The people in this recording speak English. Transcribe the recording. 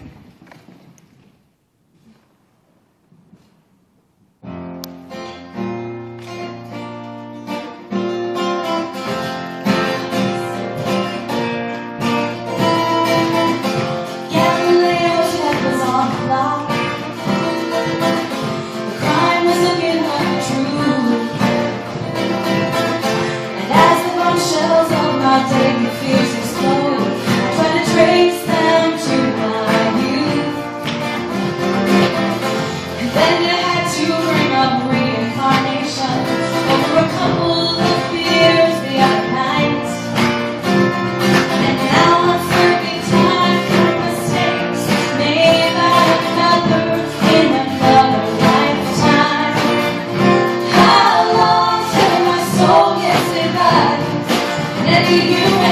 You